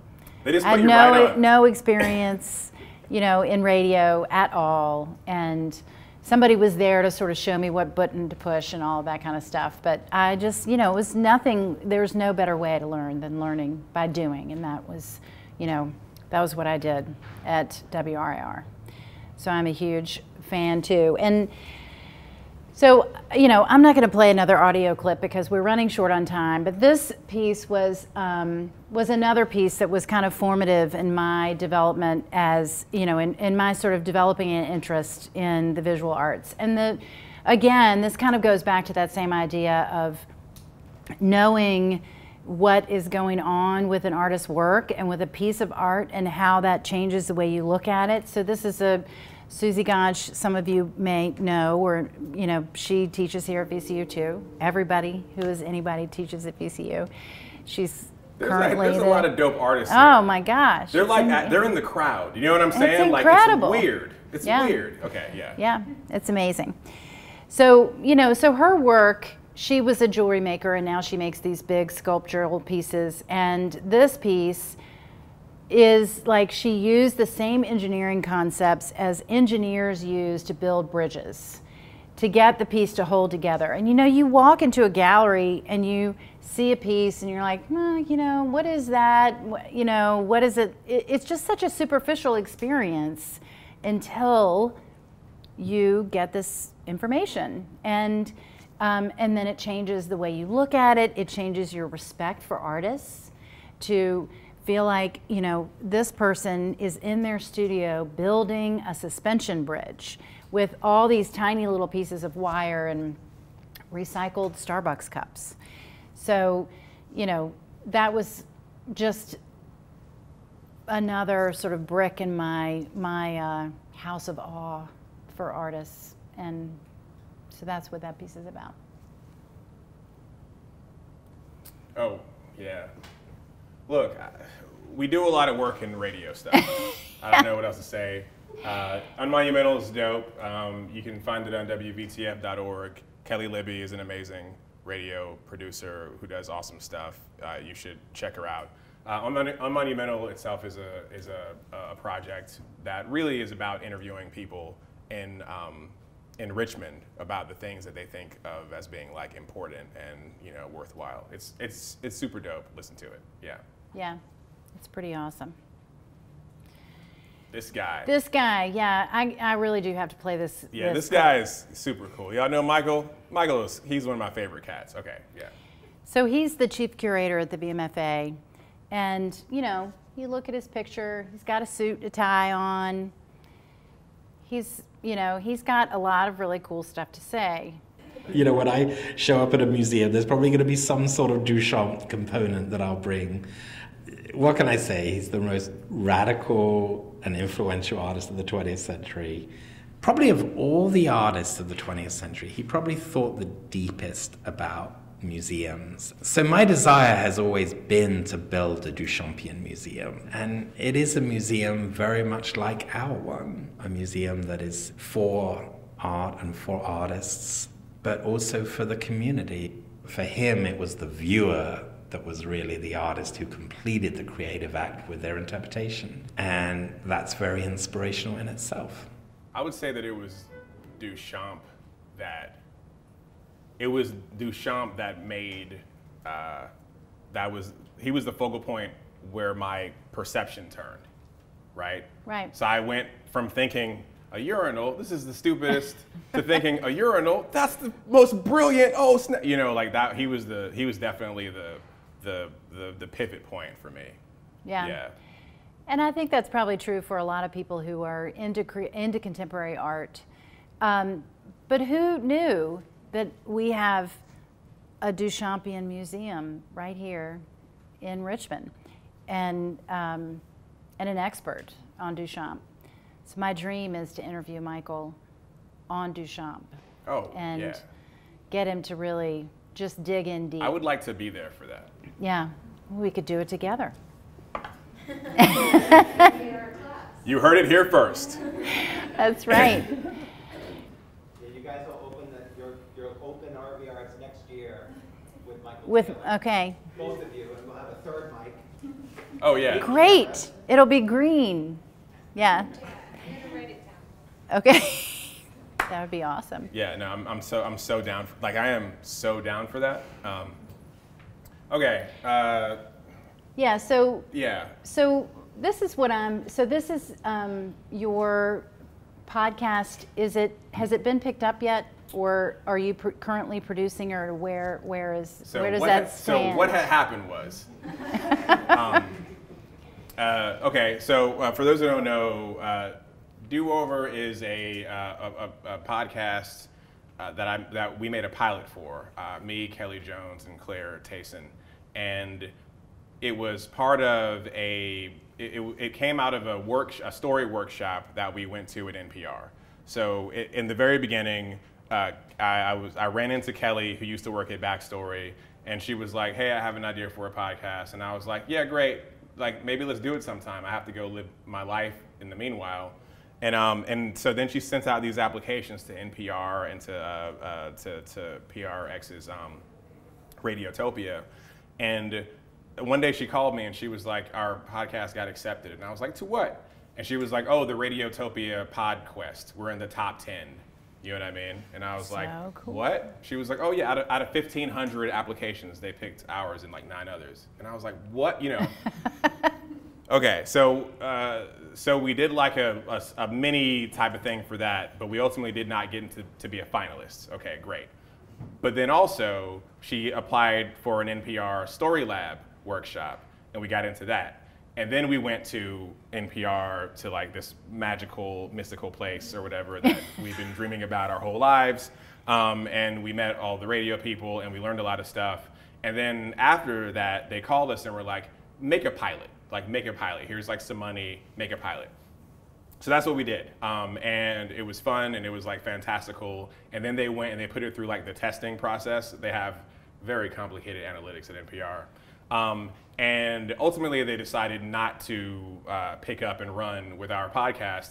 They just put you right on. No experience, you know, in radio at all, and somebody was there to sort of show me what button to push and all that kind of stuff, but I just, you know, it was nothing, there's no better way to learn than learning by doing, and that was, you know, that was what I did at WRIR. So I'm a huge fan too. And so, you know, I'm not gonna play another audio clip because we're running short on time, but this piece was another piece that was kind of formative in my development as, you know, in my sort of developing an interest in the visual arts. And again, this kind of goes back to that same idea of knowing what is going on with an artist's work and with a piece of art and how that changes the way you look at it. So this is Susie Gange, some of you may know, or you know, she teaches here at VCU too. Everybody who is anybody teaches at VCU. There's a lot of dope artists here. Oh my gosh. They're like, they're in the crowd. You know what I'm saying? It's incredible. Like, it's weird. It's weird. Okay, yeah, it's amazing. So, you know, so her work, she was a jewelry maker, and now she makes these big sculptural pieces. And this piece is like, she used the same engineering concepts as engineers use to build bridges to get the piece to hold together. And you know, you walk into a gallery and you see a piece and you're like, you know, what is that? You know, what is it? It's just such a superficial experience until you get this information. And then it changes the way you look at it. It changes your respect for artists to feel like, you know, this person is in their studio building a suspension bridge with all these tiny little pieces of wire and recycled Starbucks cups. So, you know, that was just another sort of brick in my house of awe for artists and So that's what that piece is about. Oh, yeah. Look, we do a lot of work in radio stuff. I don't know what else to say. Unmonumental is dope. You can find it on WVTF.org. Kelly Libby is an amazing radio producer who does awesome stuff. You should check her out. Unmonumental itself is a project that really is about interviewing people in Richmond about the things that they think of as being like important and, you know, worthwhile. It's super dope. Listen to it. Yeah. Yeah, it's pretty awesome. This guy. This guy, yeah. I really do have to play this. Yeah, this guy is super cool. Y'all know Michael? Michael, he's one of my favorite cats. Okay, yeah. So he's the chief curator at the BMFA. And, you know, you look at his picture. He's got a suit, a tie on. He's, you know, he's got a lot of really cool stuff to say. You know, when I show up at a museum, there's probably going to be some sort of Duchamp component that I'll bring. What can I say? He's the most radical and influential artist of the 20th century. Probably of all the artists of the 20th century, he probably thought the deepest about museums. So my desire has always been to build a Duchampian museum. And it is a museum very much like our one, a museum that is for art and for artists, but also for the community. For him, it was the viewer that was really the artist who completed the creative act with their interpretation. And that's very inspirational in itself. I would say that it was Duchamp that, made, he was the focal point where my perception turned, right? Right. So I went from thinking, a urinal, this is the stupidest, to thinking, a urinal, that's the most brilliant, oh snap, you know, like that, he was definitely the pivot point for me. Yeah. Yeah. And I think that's probably true for a lot of people who are into contemporary art. But who knew that we have a Duchampian museum right here in Richmond and an expert on Duchamp. So my dream is to interview Michael on Duchamp. Oh, and yeah. Get him to really just dig in deep. I would like to be there for that. Yeah, we could do it together. You heard it here first. That's right. Yeah, you guys will open you'll open RVA Arts next year with Michael. Okay. Both of you, and we'll have a third mic. Oh yeah. Great. It'll be green. Yeah. I'm gonna write it down. Okay. That would be awesome. Yeah, no, I'm so down. Like, I am so down for that. Okay. Yeah. So. Yeah. So this is what I'm. So this is your podcast. Is it? Has it been picked up yet, or are you currently producing, or where does that stand? So what had happened was. Okay. So for those who don't know. Do-Over is a podcast that we made a pilot for, me, Kelly Jones, and Claire Tayson. And it was part of it came out of a story workshop that we went to at NPR. So in the very beginning, I ran into Kelly, who used to work at Backstory, and she was like, hey, I have an idea for a podcast. And I was like, yeah, great. Like, maybe let's do it sometime. I have to go live my life in the meanwhile. And so then she sent out these applications to NPR and to PRX's Radiotopia. And one day she called me and she was like, our podcast got accepted. And I was like, to what? And she was like, oh, the Radiotopia pod quest. We're in the top 10. You know what I mean? And I was so like, cool. What? She was like, oh yeah, out of 1,500 applications, they picked ours and like 9 others. And I was like, what? You know. Okay, so so we did like a mini type of thing for that, but we ultimately did not get into to be a finalist. Okay, great. But then also she applied for an NPR Story Lab workshop, and we got into that. And then we went to NPR to like this magical, mystical place or whatever that we've been dreaming about our whole lives. And we met all the radio people, and we learned a lot of stuff. And then after that, they called us and were like, make a pilot. Like, make a pilot. Here's like some money, make a pilot. So that's what we did, and it was fun, and it was like fantastical. And then they went and they put it through like the testing process. They have very complicated analytics at NPR, and ultimately they decided not to pick up and run with our podcast.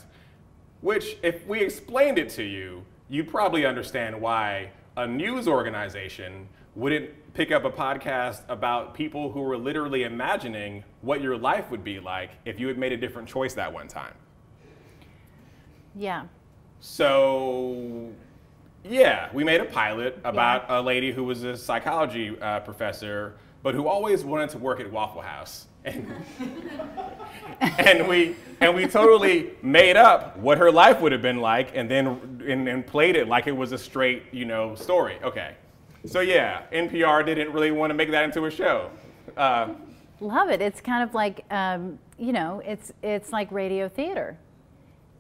Which, if we explained it to you, you'd probably understand why a news organization wouldn't pick up a podcast about people who were literally imagining what your life would be like if you had made a different choice that one time. Yeah. So, yeah, we made a pilot about a lady who was a psychology professor, but who always wanted to work at Waffle House. And, and we totally made up what her life would have been like, and then and played it like it was a straight, you know, story. Okay. So yeah, NPR didn't really want to make that into a show. Love it. It's kind of like, you know, it's like radio theater.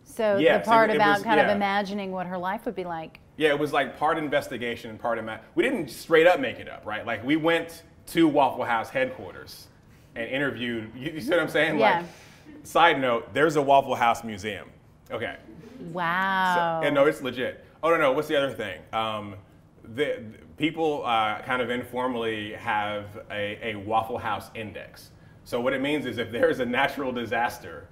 So yes, the part about kind of imagining what her life would be like. Yeah, it was like part investigation and part we didn't straight up make it up, right? Like we went to Waffle House headquarters and interviewed, you see what I'm saying? Yeah. Like, side note, there's a Waffle House museum. Okay. Wow. So, and no, it's legit. Oh, no, what's the other thing? The people kind of informally have a Waffle House index. So what it means is if there's a natural disaster,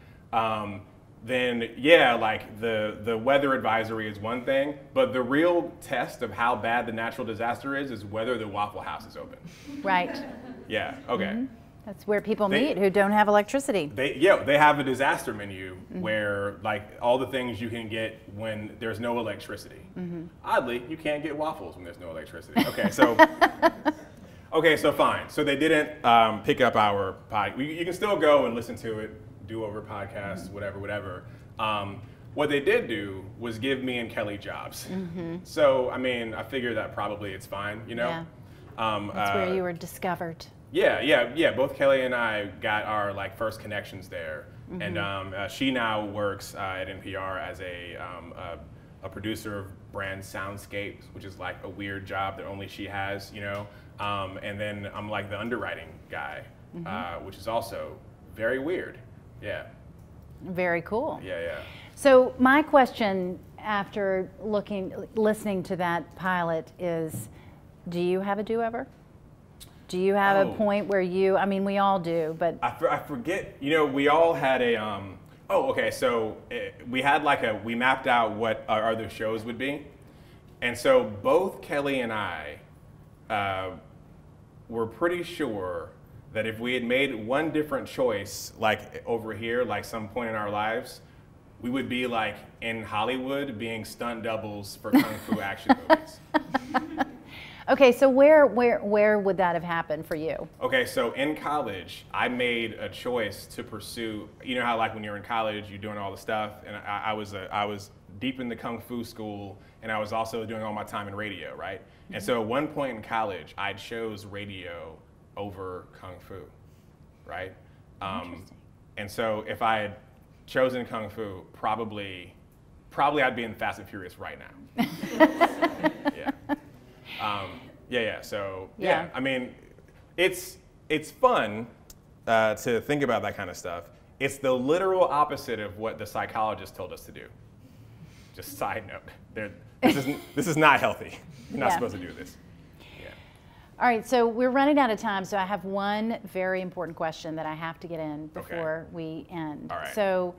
then yeah, like the weather advisory is one thing, but the real test of how bad the natural disaster is whether the Waffle House is open. Right. Yeah, okay. Mm-hmm. That's where people meet who don't have electricity. They have a disaster menu where like all the things you can get when there's no electricity. Oddly, you can't get waffles when there's no electricity. Okay, so fine. So they didn't pick up our podcast. You can still go and listen to it, Do-Over podcasts, whatever. What they did do was give me and Kelly jobs. So I mean, I figured that probably it's fine, you know. Yeah. That's where you were discovered. Yeah. Both Kelly and I got our like first connections there, and she now works at NPR as a producer of brand soundscapes, which is like a weird job that only she has, you know. And then I'm like the underwriting guy, which is also very weird. Yeah. Very cool. Yeah, yeah. So my question after listening to that pilot is, do you have a do-over? Do you have a point where you, I mean, we all do, but. I forget, you know, we all had a, we had like a, we mapped out what our other shows would be. And so both Kelly and I were pretty sure that if we had made one different choice, like over here, like some point in our lives, we would be like in Hollywood being stunt doubles for Kung Fu action movies. Okay, so where would that have happened for you? Okay, so in college, I made a choice to pursue. You know how like when you're in college, you're doing all the stuff, and I was deep in the Kung Fu school, and I was also doing all my time in radio, right? And so at one point in college, I chose radio over Kung Fu, right? And so if I had chosen Kung Fu, probably I'd be in Fast and Furious right now. Yeah. So I mean, it's fun to think about that kind of stuff. It's the literal opposite of what the psychologist told us to do. Just side note, this is not healthy. You're not supposed to do this. Yeah. All right, so we're running out of time, so I have one very important question that I have to get in before we end. All right. So,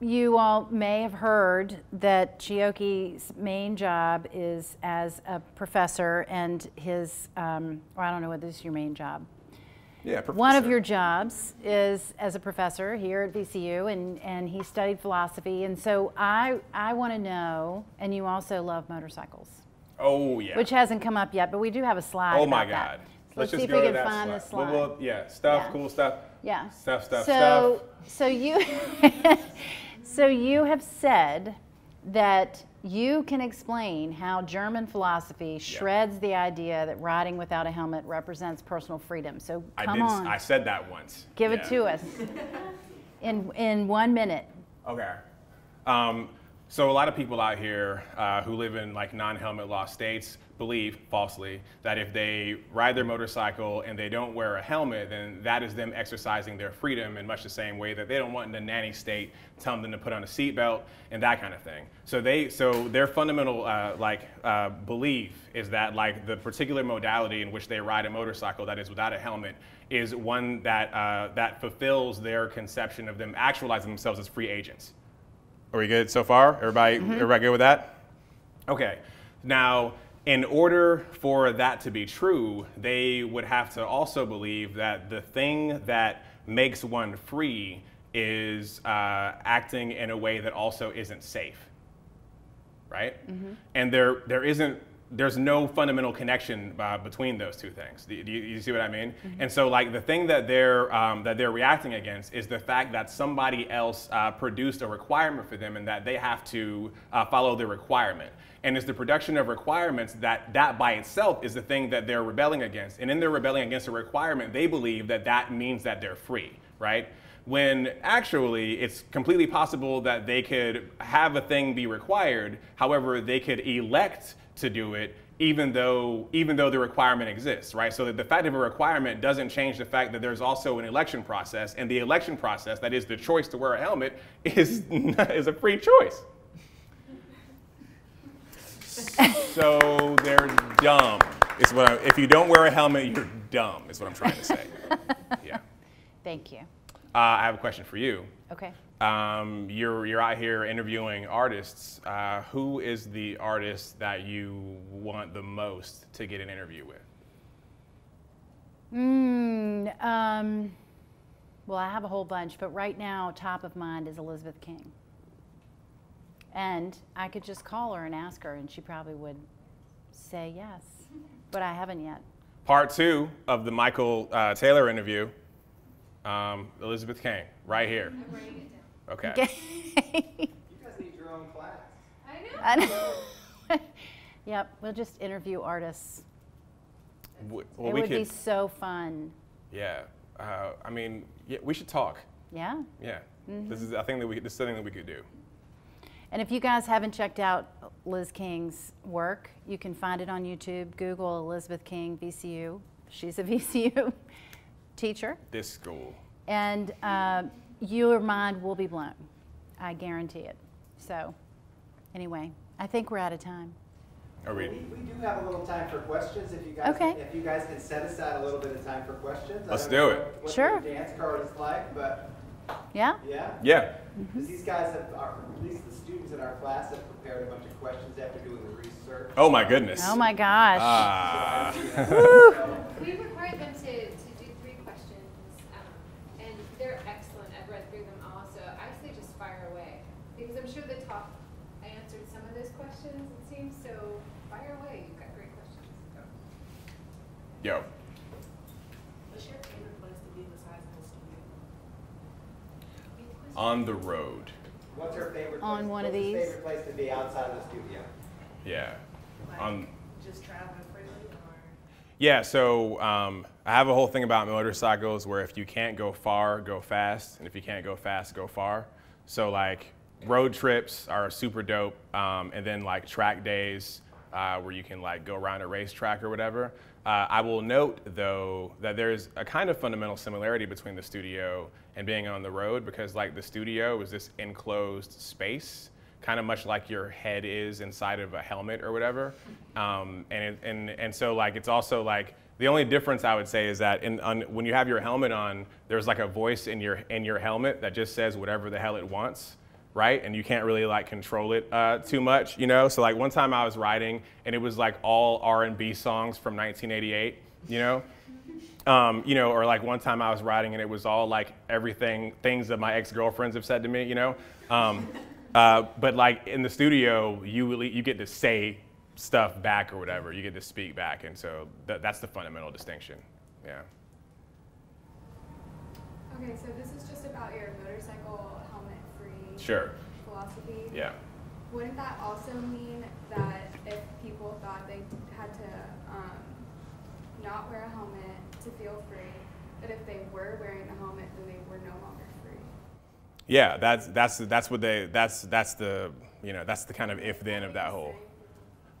you all may have heard that Chioke's main job is as a professor, and his, or I don't know whether this is your main job. Yeah, professor. One of your jobs is as a professor here at VCU, and he studied philosophy. And so I want to know, and you also love motorcycles. Oh, yeah. Which hasn't come up yet, but we do have a slide. Oh, my God. So let's see if we can find the slide. Well, yeah, cool stuff. Yeah. So you... So you have said that you can explain how German philosophy shreds the idea that riding without a helmet represents personal freedom. So come on. I said that once. Give it to us in 1 minute. Okay. So a lot of people out here who live in like non-helmet law states believe falsely that if they ride their motorcycle and they don't wear a helmet, then that is them exercising their freedom in much the same way that they don't want in the nanny state telling them to put on a seatbelt and that kind of thing. So they, so their fundamental belief is that like the particular modality in which they ride a motorcycle that is without a helmet is one that that fulfills their conception of them actualizing themselves as free agents. Are we good so far? Everybody, everybody good with that? Okay. Now, in order for that to be true, they would have to also believe that the thing that makes one free is acting in a way that also isn't safe, right? And there's no fundamental connection between those two things. Do you see what I mean? And so, like, the thing that they're reacting against is the fact that somebody else produced a requirement for them and that they have to follow the requirement. And it's the production of requirements that by itself is the thing that they're rebelling against. And in their rebelling against a requirement, they believe that that means that they're free, right? When actually it's completely possible that they could have a thing be required, however, they could elect to do it even though the requirement exists, right? So that the fact of a requirement doesn't change the fact that there's also an election process, and the election process, that is the choice to wear a helmet, is a free choice. So they're dumb. It's what if you don't wear a helmet, you're dumb, is what I'm trying to say. Yeah. Thank you. I have a question for you. Okay. You're out here interviewing artists. Who is the artist that you want the most to get an interview with? Well, I have a whole bunch, but right now, top of mind is Elizabeth King. And I could just call her and ask her, and she probably would say yes, but I haven't yet. Part two of the Michael Taylor interview, Elizabeth King, right here. Okay. You guys need your own class. I know. I know. Yep, we'll just interview artists. It would be so fun. Yeah, I mean, yeah, we should talk. Yeah. Yeah. This is something that we could do. And if you guys haven't checked out Liz King's work, you can find it on YouTube. Google Elizabeth King VCU. She's a VCU teacher. This school. And your mind will be blown. I guarantee it. So anyway, I think we're out of time. We do have a little time for questions. If you guys, if you guys can set aside a little bit of time for questions. Let's do it. Sure. What your dance card is like, but. Yeah? Yeah. Yeah. Because these guys have, at least the students in our class have prepared a bunch of questions after doing the research. Oh my goodness. Oh my gosh. We required them to do 3 questions, and they're excellent. I've read through them all, so I say just fire away. Because I'm sure the top answered some of those questions, it seems, so fire away. You've got great questions. Yo. What's your favorite place to be besides the studio? On the road. What's her favorite place? On one of these. What's her favorite place to be outside of the studio? Yeah. Like just traveling freely, or? Yeah, so I have a whole thing about motorcycles where if you can't go far, go fast, and if you can't go fast, go far. So like road trips are super dope, and then like track days where you can like go around a racetrack or whatever. I will note, though, that there's a kind of fundamental similarity between the studio and being on the road, because like the studio is this enclosed space, kind of much like your head is inside of a helmet or whatever. And so like it's also like the only difference I would say is that when you have your helmet on, there's like a voice in your helmet that just says whatever the hell it wants, right? And you can't really like control it too much, you know? So like one time I was riding and it was like all R&B songs from 1988, you know? You know, or like one time I was riding and it was all like things that my ex-girlfriends have said to me, you know? But like in the studio, you get to say stuff back or whatever, you get to speak back. And so that's the fundamental distinction, yeah. Okay, so this is just about your motorcycle Sure. philosophy. Yeah. Wouldn't that also mean that if people thought they had to not wear a helmet to feel free, that if they were wearing a helmet, then they were no longer free? Yeah, that's the kind of if then of that whole.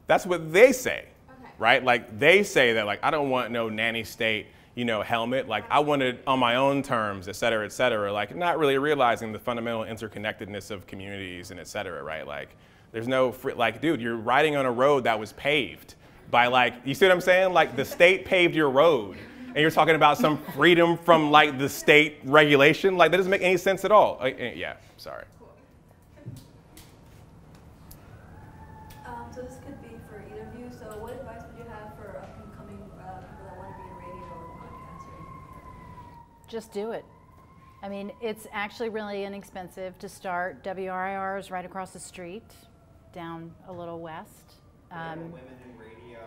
That's what they say. Okay. right? Like they say that, like, I don't want no nanny state, you know, helmet. Like I want it on my own terms, et cetera, like not really realizing the fundamental interconnectedness of communities and et cetera, right? Like there's no, like, dude, you're riding on a road that was paved by, like, you see what I'm saying? Like the state paved your road and you're talking about some freedom from like the state regulation. Like that doesn't make any sense at all. Yeah, sorry. So this could be for either of you. So what advice would you have for upcoming people that want to be in radio or podcasting? Just do it. I mean, it's actually really inexpensive to start. WRIR is right across the street, down a little west. Women in Radio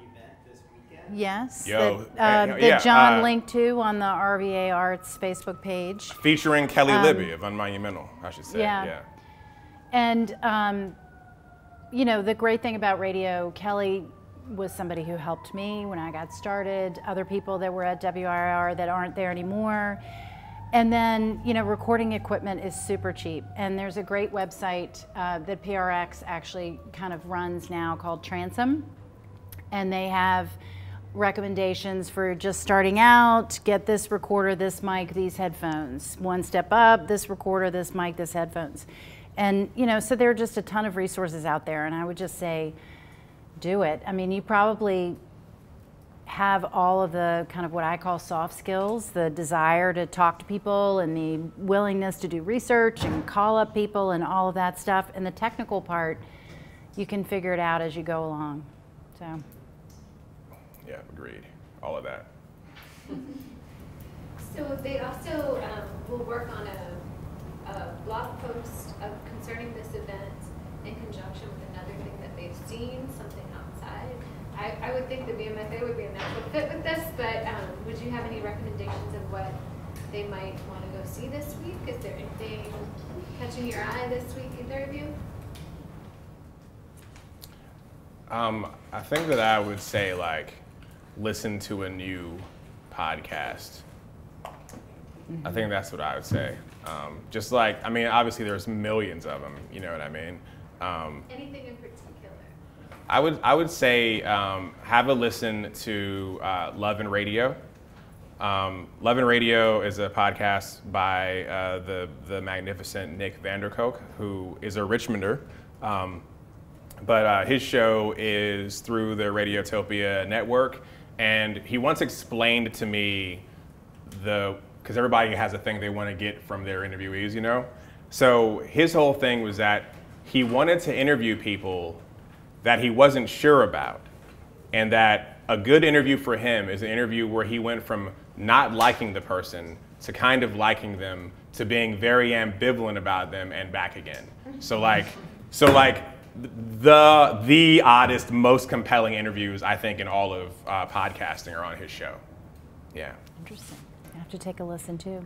event this weekend. Yes. Yo, that John linked to on the RVA Arts Facebook page. Featuring Kelly Libby of Unmonumental, I should say. Yeah. Yeah. And you know, the great thing about radio, Kelly was somebody who helped me when I got started, other people that were at WRIR that aren't there anymore. And then, you know, recording equipment is super cheap. And there's a great website that PRX actually kind of runs now called Transom. And they have recommendations for just starting out, get this recorder, this mic, these headphones. One step up, this recorder, this mic, this headphones. And, you know, so there are just a ton of resources out there, and I would just say, do it. I mean, you probably have all of the kind of what I call soft skills, the desire to talk to people and the willingness to do research and call up people and all of that stuff. And the technical part, you can figure it out as you go along. So. Yeah, agreed. All of that. So they also will work on a blog post concerning this event in conjunction with another thing that they've seen, something outside. I would think the BMFA would be a natural fit with this, but would you have any recommendations of what they might want to go see this week? Is there anything catching your eye this week, either of you? I think that I would say, like, listen to a new podcast. I think that's what I would say. Just like, I mean, obviously there's millions of them, you know what I mean? Anything in particular? I would say have a listen to Love and Radio. Love and Radio is a podcast by the magnificent Nick Vanderkolk, who is a Richmonder. But his show is through the Radiotopia network. And he once explained to me the... because everybody has a thing they want to get from their interviewees, you know? So his whole thing was that he wanted to interview people that he wasn't sure about, and that a good interview for him is an interview where he went from not liking the person to kind of liking them to being very ambivalent about them and back again. So like the oddest, most compelling interviews, I think, in all of podcasting are on his show. Yeah. Interesting. To take a listen to.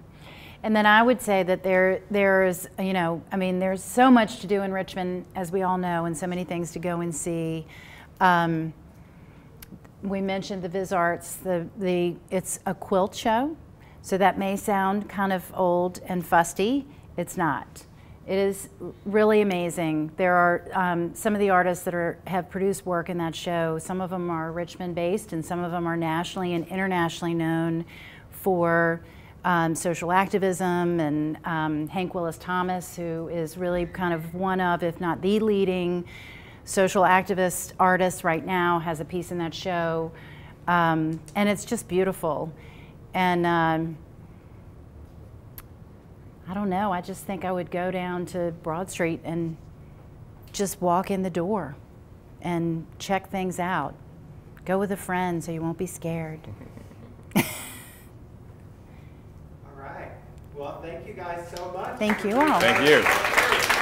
And then I would say that there's, you know, I mean, there's so much to do in Richmond, as we all know, and so many things to go and see. We mentioned the Viz Arts, it's a quilt show, so that may sound kind of old and fusty. It's not. It is really amazing. There are some of the artists that have produced work in that show. Some of them are Richmond-based, and some of them are nationally and internationally known for social activism, and Hank Willis Thomas, who is really kind of one of, if not the leading social activist artist right now, has a piece in that show. And it's just beautiful. And I don't know, I just think I would go down to Broad Street and just walk in the door and check things out. Go with a friend so you won't be scared. Well, thank you guys so much. Thank you all. Thank you.